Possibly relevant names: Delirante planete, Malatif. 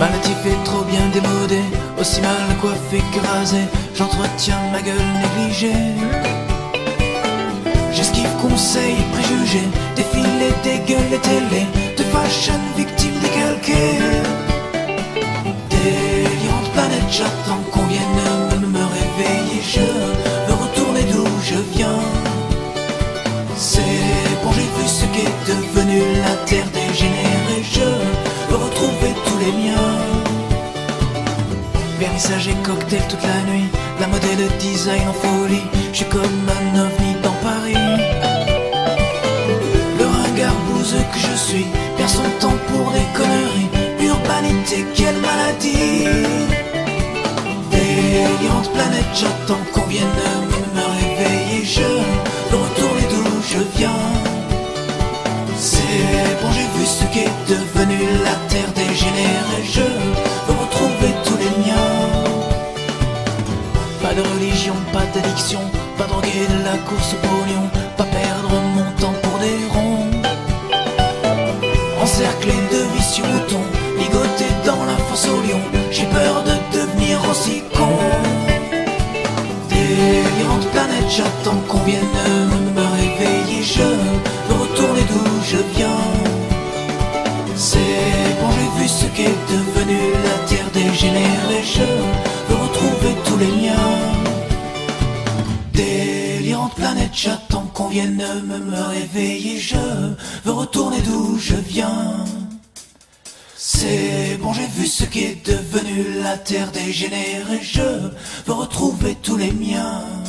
Malatif est trop bien démodé, aussi mal coiffé que rasé. J'entretiens ma gueule négligée. J'esquive conseils et préjugés, défilés, des gueules et télé, de fashion victime décalquée. Délirante planète, j'attends qu'on vienne me réveiller. Je veux retourner d'où je viens. C'est bon, j'ai vu ce qu'est devenu la terre dégénérée. Je veux retrouver tous les miens. Vernissage et cocktail toute la nuit, la mode et le design en folie. Je suis comme un ovni dans Paris. Le ringard bouseux que je suis perd son temps pour des conneries. Urbanité, quelle maladie. Délirante planète, j'attends qu'on vienne me réveiller. Je veux retourner d'où je viens. C'est bon, j'ai vu ce qu'est devenu la terre dégénérée. Je veux retrouver tous les miens. Pas de religion, pas d'addiction, pas droguer de la course au pognon, pas perdre mon temps pour des ronds. Encerclé de vicieux moutons, ligoté dans la fosse au lion, j'ai peur de devenir aussi con. Délirante planète, j'attends qu'on vienne me réveiller. Je veux retourner d'où je viens. C'est bon, j'ai vu ce qu'est devenu la terre dégénérée. Je veux retrouver tous les miens. Délirante planète, j'attends qu'on vienne me réveiller. Je veux retourner d'où je viens. C'est bon, j'ai vu ce qu'est devenu la terre dégénérée. Je veux retrouver tous les miens.